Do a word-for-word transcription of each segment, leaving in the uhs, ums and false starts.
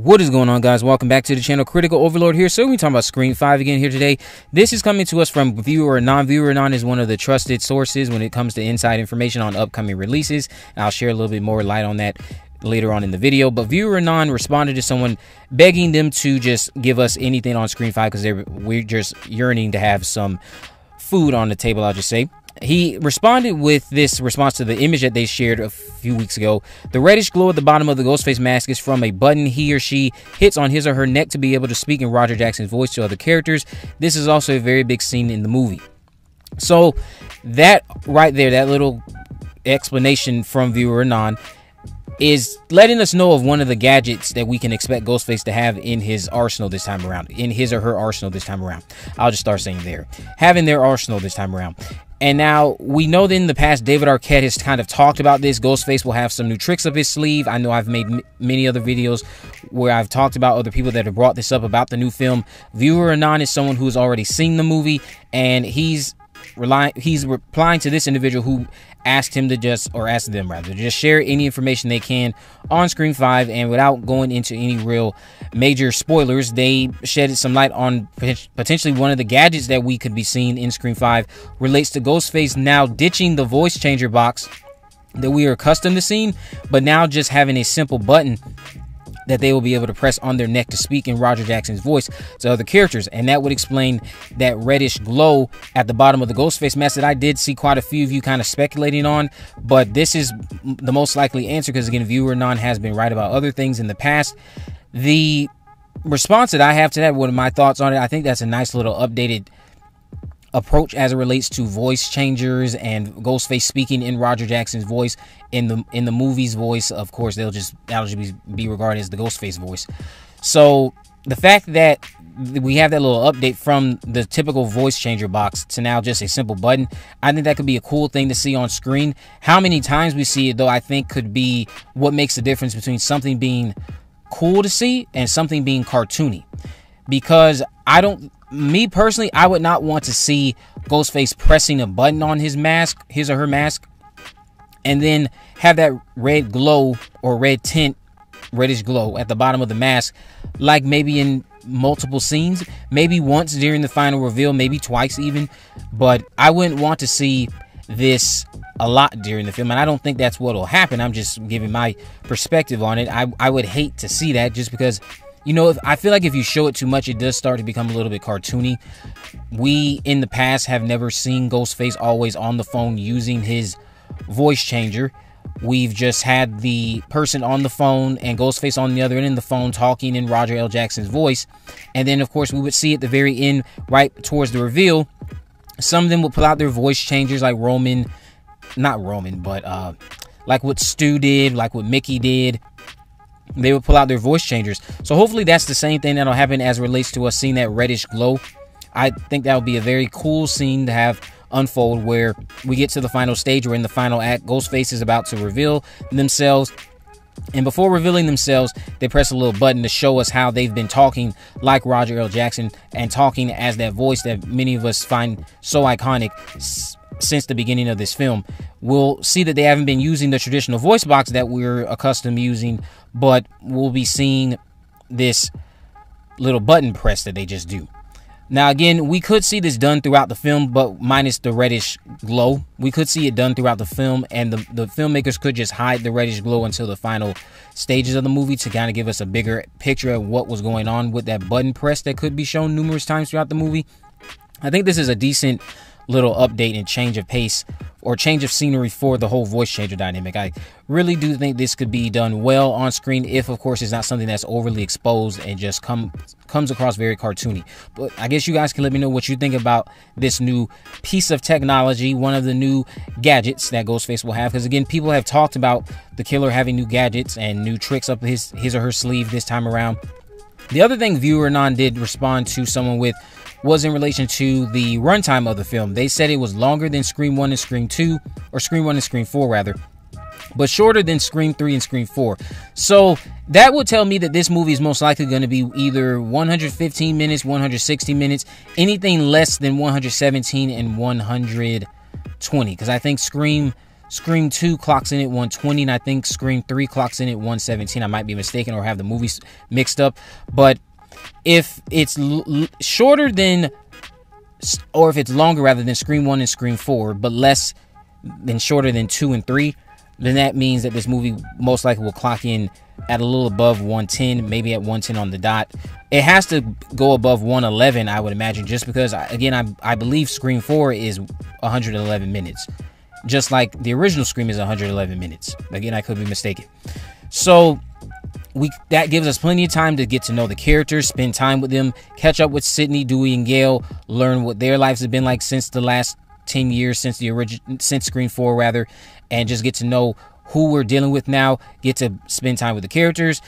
What is going on, guys? Welcome back to the channel. Critical Overlord here. So we're talking about Scream five again here today. This is coming to us from Viewer Anon. Viewer Anon is one of the trusted sources when it comes to inside information on upcoming releases. I'll share a little bit more light on that later on in the video. But Viewer Anon responded to someone begging them to just give us anything on Scream five because they're we're just yearning to have some food on the table, I'll just say. He responded with this response to the image that they shared a few weeks ago. The reddish glow at the bottom of the Ghostface mask is from a button he or she hits on his or her neck to be able to speak in Roger Jackson's voice to other characters. This is also a very big scene in the movie. So that right there, that little explanation from Viewer Anon is letting us know of one of the gadgets that we can expect Ghostface to have in his arsenal this time around, in his or her arsenal this time around. I'll just start saying there, having their arsenal this time around. And now we know that in the past, David Arquette has kind of talked about this. Ghostface will have some new tricks up his sleeve. I know I've made m many other videos where I've talked about other people that have brought this up about the new film. Viewer Anon is someone who's already seen the movie, and he's relying, he's replying to this individual who asked him to just, or asked them rather, to just share any information they can on Scream five. And without going into any real major spoilers, they shed some light on potentially one of the gadgets that we could be seeing in Scream five relates to Ghostface now ditching the voice changer box that we are accustomed to seeing, but now just having a simple button that they will be able to press on their neck to speak in Roger Jackson's voice to other characters. And that would explain that reddish glow at the bottom of the Ghostface mask that I did see quite a few of you kind of speculating on, but this is the most likely answer because, again, Viewer Anon has been right about other things in the past. The response that I have to that, one of my thoughts on it, I think that's a nice little updated approach as it relates to voice changers and Ghostface speaking in Roger Jackson's voice. In the in the movie's voice, of course, they'll just that'll just be regarded as the Ghostface voice. So the fact that we have that little update from the typical voice changer box to now just a simple button, I think that could be a cool thing to see on screen. How many times we see it, though, I think could be what makes the difference between something being cool to see and something being cartoony. Because I don't me personally, I would not want to see Ghostface pressing a button on his mask, his or her mask, and then have that red glow or red tint, reddish glow at the bottom of the mask, like maybe in multiple scenes, maybe once during the final reveal, maybe twice even. But I wouldn't want to see this a lot during the film, and I don't think that's what will happen. I'm just giving my perspective on it. I, I would hate to see that just because, you know, if, I feel like if you show it too much, it does start to become a little bit cartoony. We, in the past, have never seen Ghostface always on the phone using his voice changer. We've just had the person on the phone and Ghostface on the other end of the phone talking in Roger L. Jackson's voice. And then, of course, we would see at the very end, right towards the reveal, some of them would pull out their voice changers like Roman, not Roman, but uh, like what Stu did, like what Mickey did. They would pull out their voice changers. So hopefully that's the same thing that'll happen as it relates to us seeing that reddish glow. I think that would be a very cool scene to have unfold where we get to the final stage or in the final act. Ghostface is about to reveal themselves, and before revealing themselves, they press a little button to show us how they've been talking like Roger L. Jackson and talking as that voice that many of us find so iconic since the beginning of this film. We'll see that they haven't been using the traditional voice box that we're accustomed to using, but we'll be seeing this little button press that they just do. Now, again, we could see this done throughout the film, but minus the reddish glow. We could see it done throughout the film, and the, the filmmakers could just hide the reddish glow until the final stages of the movie to kind of give us a bigger picture of what was going on with that button press that could be shown numerous times throughout the movie. I think this is a decent little update and change of pace or change of scenery for the whole voice changer dynamic. I really do think this could be done well on screen if, of course, it's not something that's overly exposed and just come comes across very cartoony. But I guess you guys can let me know what you think about this new piece of technology, one of the new gadgets that Ghostface will have. Because, again, people have talked about the killer having new gadgets and new tricks up his, his or her sleeve this time around. The other thing Viewer Anon did respond to someone with was in relation to the runtime of the film. They said it was longer than Scream one and Scream two, or Scream one and Scream four rather, but shorter than Scream three and Scream four. So that would tell me that this movie is most likely going to be either one hundred fifteen minutes, one hundred sixty minutes, anything less than one hundred seventeen and one hundred twenty, because I think Scream Scream two clocks in at one twenty, and I think Scream three clocks in at one seventeen. I might be mistaken or have the movies mixed up. But if it's l l shorter than, or if it's longer rather than Scream one and Scream four, but less than shorter than two and three, then that means that this movie most likely will clock in at a little above one ten, maybe at one ten on the dot. It has to go above one eleven, I would imagine, just because, again, I, I believe Scream four is one hundred eleven minutes, just like the original Scream is one hundred eleven minutes. Again, I could be mistaken. So we that gives us plenty of time to get to know the characters, spend time with them, catch up with Sydney, Dewey, and Gale, learn what their lives have been like since the last ten years, since the origin, since Scream four rather, and just get to know who we're dealing with now, get to spend time with the characters,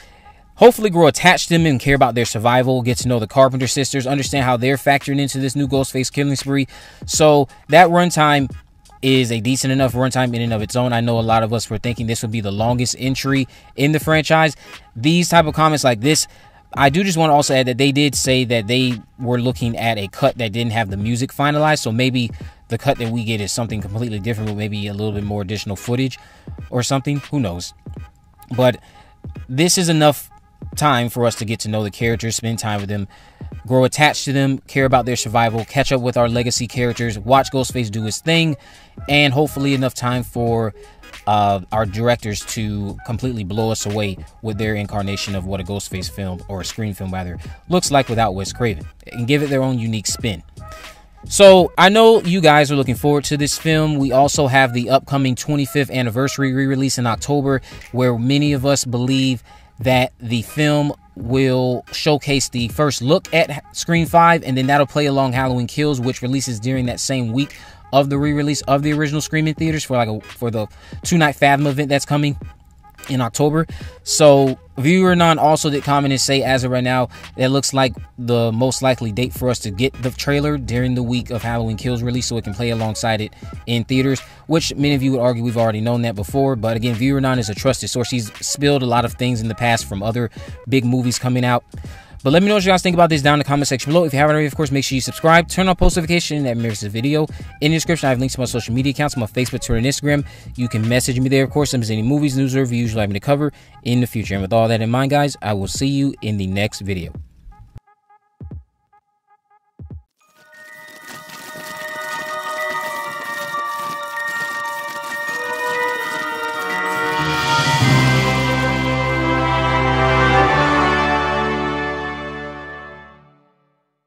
hopefully grow attached to them and care about their survival, get to know the Carpenter sisters, understand how they're factoring into this new Ghostface killing spree. So that runtime is a decent enough runtime in and of its own. I know a lot of us were thinking this would be the longest entry in the franchise. These type of comments like this, I do just want to also add that they did say that they were looking at a cut that didn't have the music finalized, so maybe the cut that we get is something completely different with maybe a little bit more additional footage or something. Who knows? But this is enough time for us to get to know the characters, spend time with them, grow attached to them, care about their survival, catch up with our legacy characters, watch Ghostface do his thing, and hopefully enough time for uh, our directors to completely blow us away with their incarnation of what a Ghostface film, or a Scream film rather, looks like without Wes Craven, and give it their own unique spin. So I know you guys are looking forward to this film. We also have the upcoming twenty-fifth anniversary re-release in October, where many of us believe that the film will showcase the first look at Scream five, and then that'll play along Halloween Kills, which releases during that same week of the re-release of the original Scream in theaters for like a, for the two-night Fathom event that's coming in October. So Viewer Anon also did comment and say, as of right now, it looks like the most likely date for us to get the trailer during the week of Halloween Kills release, so it can play alongside it in theaters, which many of you would argue we've already known that before. But again, Viewer Anon is a trusted source. She's spilled a lot of things in the past from other big movies coming out. But let me know what you guys think about this down in the comment section below. If you haven't already, of course, make sure you subscribe, turn on post notifications, that mirrors the video. In the description, I have links to my social media accounts, my Facebook, Twitter, and Instagram. You can message me there, of course, if there's any movies, news, or reviews you'd like me to cover in the future. And with all that in mind, guys, I will see you in the next video.